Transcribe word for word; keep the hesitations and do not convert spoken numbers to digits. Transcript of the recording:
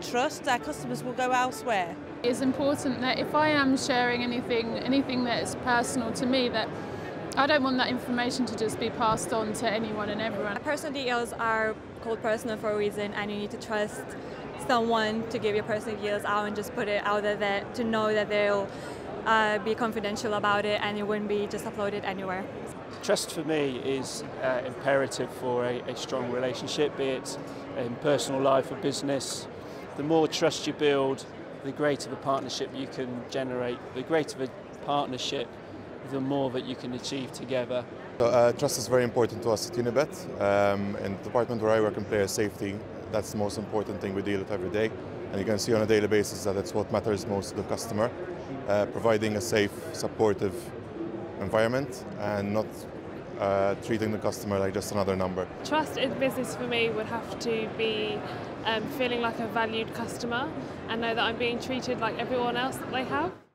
that trust, our customers will go elsewhere. It's important that if I am sharing anything, anything that is personal to me, that I don't want that information to just be passed on to anyone and everyone. Personal details are called personal for a reason, and you need to trust someone to give your personal details out and just put it out there, that, to know that they'll uh, be confidential about it and it wouldn't be just uploaded anywhere. Trust for me is uh, imperative for a, a strong relationship, be it in personal life or business. The more trust you build, the greater the partnership you can generate. The greater the partnership, the more that you can achieve together. So, uh, trust is very important to us at Unibet. Um, in the department where I work in player safety, that's the most important thing we deal with every day. And you can see on a daily basis that it's what matters most to the customer, uh, providing a safe, supportive environment and not Uh, treating the customer like just another number. Trust in business for me would have to be um, feeling like a valued customer and know that I'm being treated like everyone else that they have.